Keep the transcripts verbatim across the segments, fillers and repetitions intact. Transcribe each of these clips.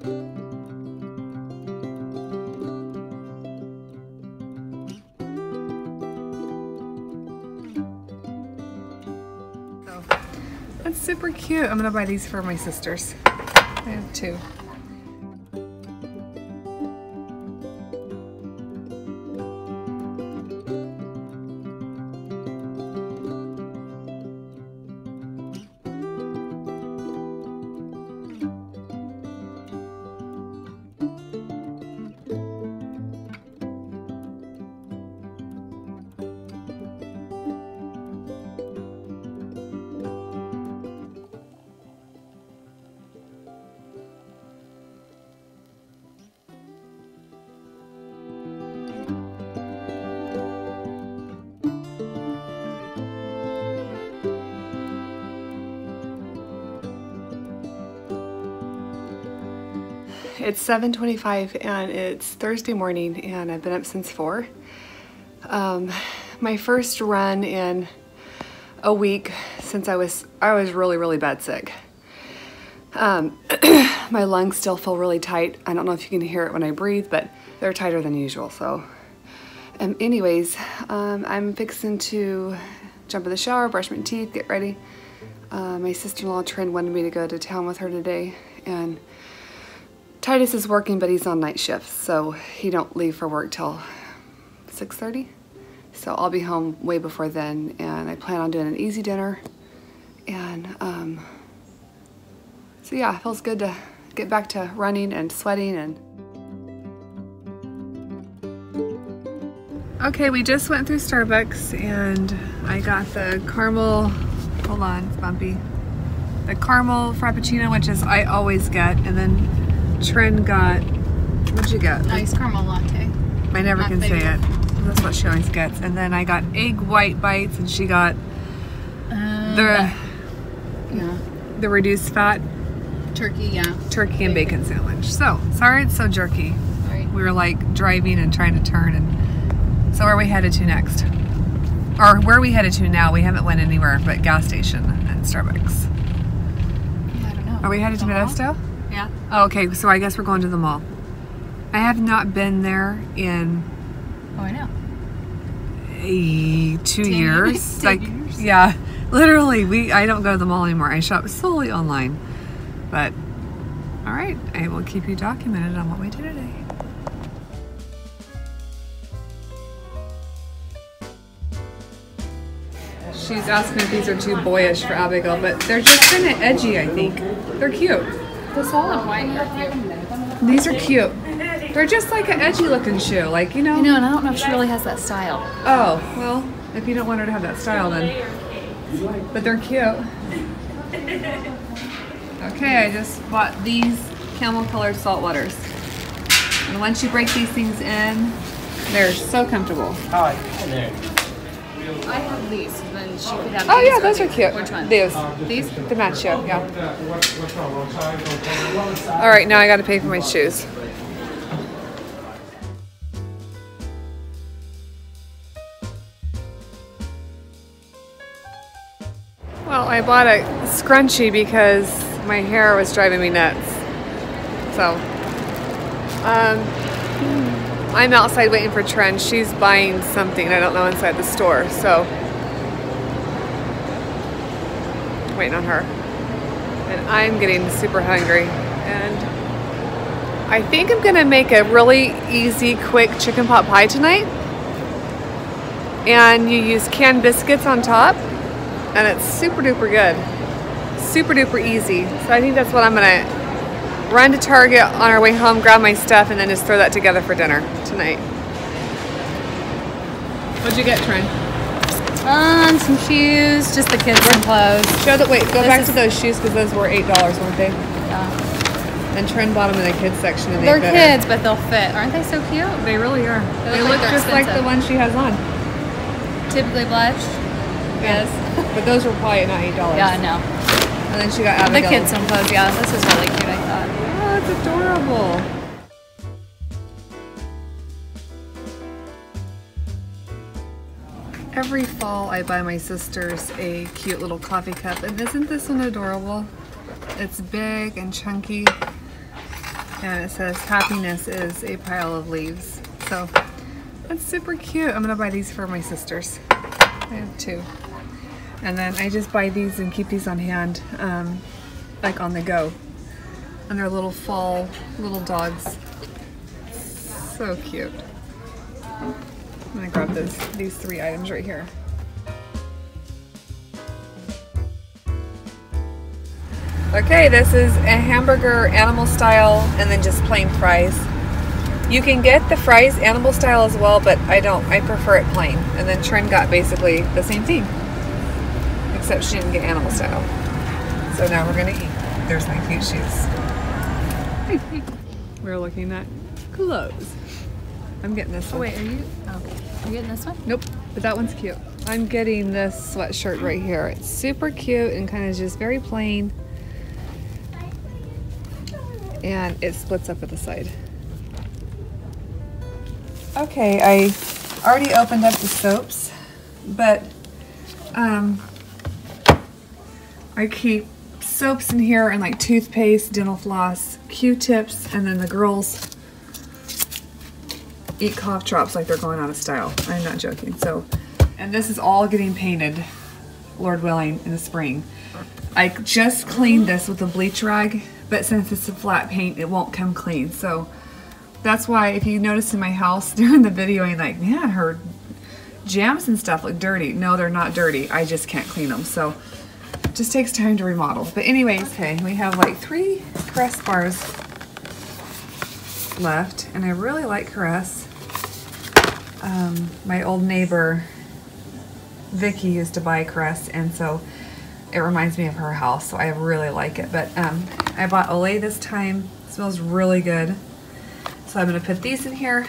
That's super cute. I'm gonna buy these for my sisters. I have two. It's seven twenty-five and it's Thursday morning and I've been up since four. Um, my first run in a week since I was, I was really, really bad sick. Um, my lungs still feel really tight. I don't know if you can hear it when I breathe, but they're tighter than usual, so. Um, anyways, um, I'm fixing to jump in the shower, brush my teeth, get ready. Uh, my sister-in-law Trin wanted me to go to town with her today, and Titus is working, but he's on night shifts, so he don't leave for work till six thirty. So I'll be home way before then, and I plan on doing an easy dinner. And um, so yeah, it feels good to get back to running and sweating. And okay, we just went through Starbucks, and I got the caramel. Hold on, it's bumpy. The caramel frappuccino, which is I always get, and then. Trin got, what'd you get? Ice caramel latte. I never Not can say it. That's what she always gets. And then I got egg white bites, and she got uh, the that, yeah the reduced fat turkey yeah turkey and bacon, bacon sandwich. So sorry it's so jerky. Sorry. We were like driving and trying to turn, and so where are we headed to next? Or where are we headed to now? We haven't went anywhere but gas station and Starbucks. Yeah, I don't know. Are we headed to Modesto? Yeah. Oh, okay, so I guess we're going to the mall. I have not been there in. Oh, I know. A, two ten, years. ten like, years. Yeah, literally, we. I don't go to the mall anymore. I shop solely online. But, all right, I will keep you documented on what we did today. She's asking if these are too boyish for Abigail, but they're just kind of edgy. I think they're cute. These are cute. They're just like an edgy looking shoe, like you know. You know, and I don't know if she really has that style. Oh well, if you don't want her to have that style, then. But they're cute. Okay, I just bought these camel colored salt waters, and once you break these things in, they're so comfortable. Hi. I have these, then she could have Oh these yeah, those these. Are cute. Which one? These. These? The match shoe, yeah. All right, now I gotta pay for my shoes. Well, I bought a scrunchie because my hair was driving me nuts. So, um, I'm outside waiting for Trin. She's buying something. I don't know inside the store, so waiting on her. And I'm getting super hungry. And I think I'm gonna make a really easy, quick chicken pot pie tonight. And you use canned biscuits on top, and it's super duper good, super duper easy. So I think that's what I'm gonna. Run to Target on our way home, grab my stuff, and then just throw that together for dinner tonight. What'd you get, Trin? Um, some shoes, just the kids' some clothes. Show that. Wait, go this back to those shoes because those were eight dollars, weren't they? Yeah. And Trin bought them in the kids section, and they're they kids, but they'll fit. Aren't they so cute? They really are. They, they look, look just expensive. Like the one she has on. Typically blush. Yeah. Yes. But those were probably not eight dollars. Yeah, no. And then she got Abigail. The kids some clothes. Yeah, this is really cute. I thought. Oh, it's adorable. Every fall I buy my sisters a cute little coffee cup, and isn't this one adorable? It's big and chunky. and it says happiness is a pile of leaves. So that's super cute. I'm gonna buy these for my sisters. I have two. And then I just buy these and keep these on hand, um, like on the go. And they're little fall, little dogs. So cute. I'm gonna grab this, these three items right here. Okay, this is a hamburger animal style and then just plain fries. You can get the fries animal style as well, but I don't. I prefer it plain. And then Trin got basically the same thing, except she didn't get animal style. So now we're gonna eat. There's my cute shoes. We're looking at clothes. I'm getting this one. Oh, wait, are you? Oh, you getting this one? Nope, but that one's cute. I'm getting this sweatshirt right here. It's super cute and kind of just very plain. And it splits up at the side. Okay, I already opened up the soaps, but um, I keep soaps in here and like toothpaste, dental floss, Q-tips, and then the girls eat cough drops like they're going out of style. I'm not joking. So, and this is all getting painted, Lord willing, in the spring. I just cleaned this with a bleach rag, but since it's a flat paint, it won't come clean. So that's why, if you notice in my house during the video, I'm like, man, her jams and stuff look dirty. No, they're not dirty. I just can't clean them. So it just takes time to remodel. But anyways, okay, we have like three Caress bars left, and I really like Caress. Um, my old neighbor, Vicky, used to buy Caress, and so it reminds me of her house, so I really like it. But um, I bought Olay this time. It smells really good. So I'm gonna put these in here.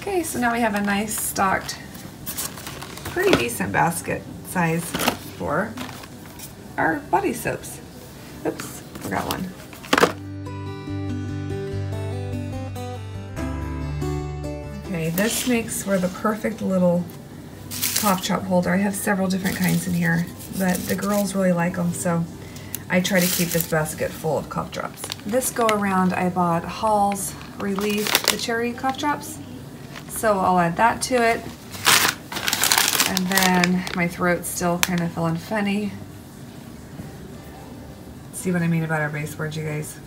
Okay, so now we have a nice stocked, pretty decent basket size for our body soaps. Oops, forgot one. Okay, this makes for the perfect little cough drop holder. I have several different kinds in here, but the girls really like them, so I try to keep this basket full of cough drops. This go around, I bought Hall's Relief, the cherry cough drops, so I'll add that to it. And then my throat's still kind of feeling funny. See what I mean about our base words, you guys?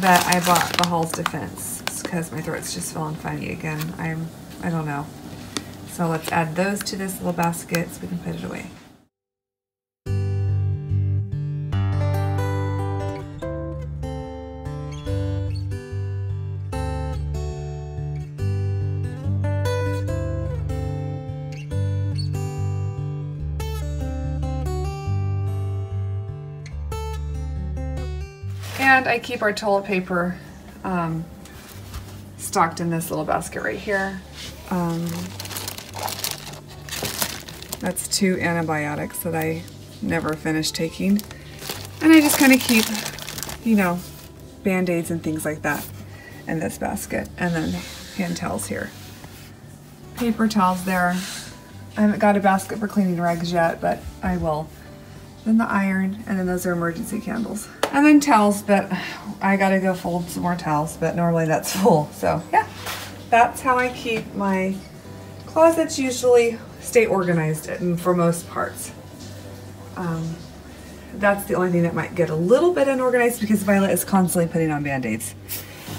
But I bought the Hall's Defense, because my throat's just feeling funny again. I'm, I don't know. So let's add those to this little basket so we can put it away. And I keep our toilet paper um, stocked in this little basket right here. Um, that's two antibiotics that I never finished taking. And I just kind of keep, you know, Band-Aids and things like that in this basket. And then hand towels here. Paper towels there. I haven't got a basket for cleaning rags yet, but I will. Then the iron, and then those are emergency candles. And then towels, but I gotta go fold some more towels, but normally that's full. So yeah, that's how I keep my closets, usually stay organized for most parts. Um, that's the only thing that might get a little bit unorganized, because Violet is constantly putting on Band-Aids.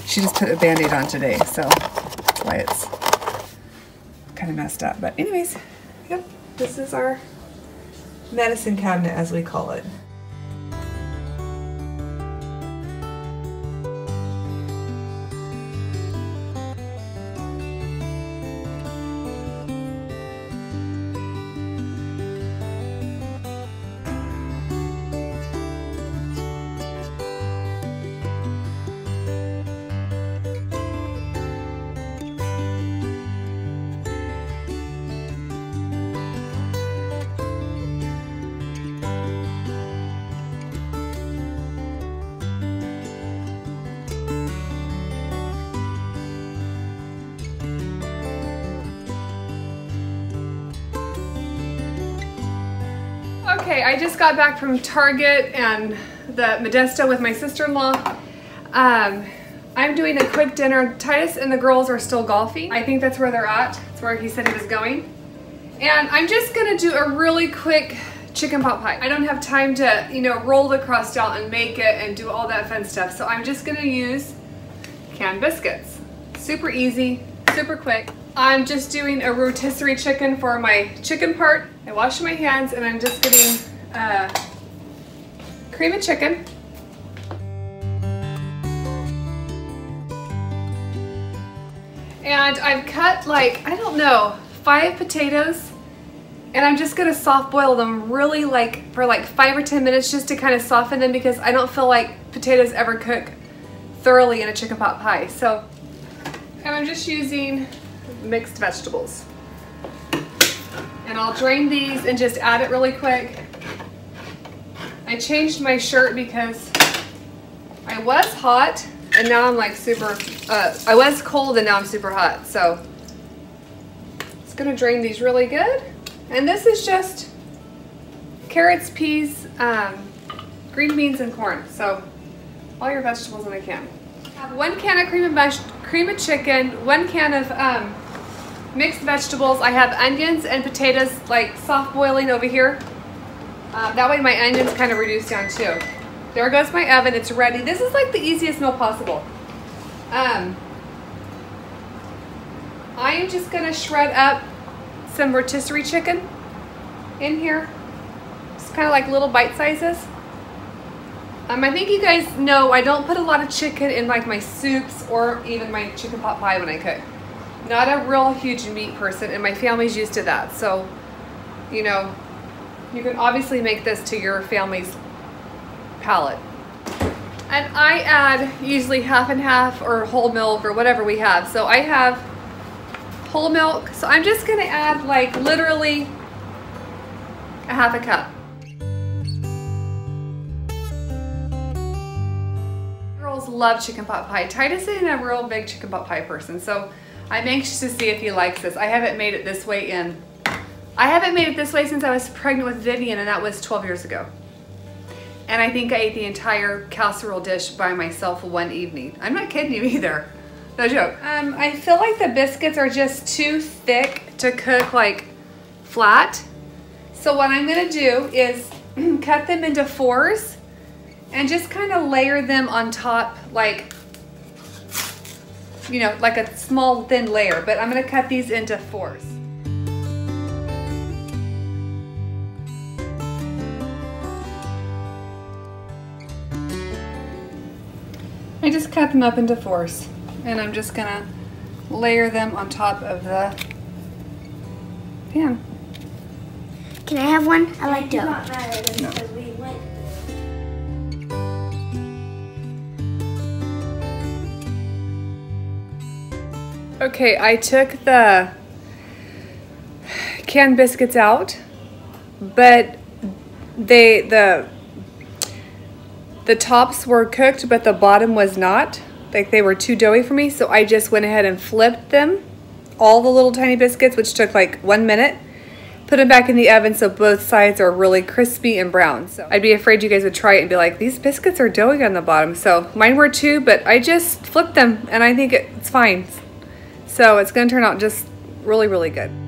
She just put a Band-Aid on today, so that's why it's kind of messed up. But anyways, yep, this is our medicine cabinet, as we call it. Okay, I just got back from Target and the Modesto with my sister-in-law. Um, I'm doing a quick dinner. Titus and the girls are still golfing. I think that's where they're at. That's where he said he was going. And I'm just gonna do a really quick chicken pot pie. I don't have time to, you know, roll the crust out and make it and do all that fun stuff. So I'm just gonna use canned biscuits. Super easy, super quick. I'm just doing a rotisserie chicken for my chicken part. I wash my hands and I'm just getting uh, cream of chicken. And I've cut like, I don't know, five potatoes. And I'm just gonna soft boil them really like for like five or ten minutes just to kind of soften them, because I don't feel like potatoes ever cook thoroughly in a chicken pot pie. So, and I'm just using mixed vegetables. And I'll drain these and just add it really quick. I changed my shirt because I was hot and now I'm like super, uh, I was cold and now I'm super hot. So it's gonna drain these really good. And this is just carrots, peas, um, green beans, and corn. So all your vegetables in a can. Have one can of cream of, mesh, cream of chicken, one can of um, mixed vegetables. I have onions and potatoes like soft boiling over here. Um, that way my onions kind of reduce down too. There goes my oven, it's ready. This is like the easiest meal possible. Um, I am just gonna shred up some rotisserie chicken in here. It's kind of like little bite sizes. Um, I think you guys know I don't put a lot of chicken in like my soups or even my chicken pot pie when I cook. Not a real huge meat person, and my family's used to that. So, you know, you can obviously make this to your family's palate. And I add usually half and half or whole milk or whatever we have. So I have whole milk. So I'm just gonna add like literally a half a cup. Girls love chicken pot pie. Titus isn't a real big chicken pot pie person, so I'm anxious to see if he likes this. I haven't made it this way in. I haven't made it this way since I was pregnant with Vivian, and that was twelve years ago. And I think I ate the entire casserole dish by myself one evening. I'm not kidding you either. No joke. Um, I feel like the biscuits are just too thick to cook like flat. So what I'm gonna do is cut them into fours and just kind of layer them on top, like, you know, like a small thin layer, but I'm gonna cut these into fours. I just cut them up into fours. And I'm just gonna layer them on top of the pan. Can I have one? I like dough. No. Okay, I took the canned biscuits out, but they the the tops were cooked, but the bottom was not. Like they were too doughy for me, so I just went ahead and flipped them, all the little tiny biscuits, which took like one minute, put them back in the oven so both sides are really crispy and brown. So I'd be afraid you guys would try it and be like, these biscuits are doughy on the bottom. So mine were too, but I just flipped them and I think it's fine. So it's gonna turn out just really, really good.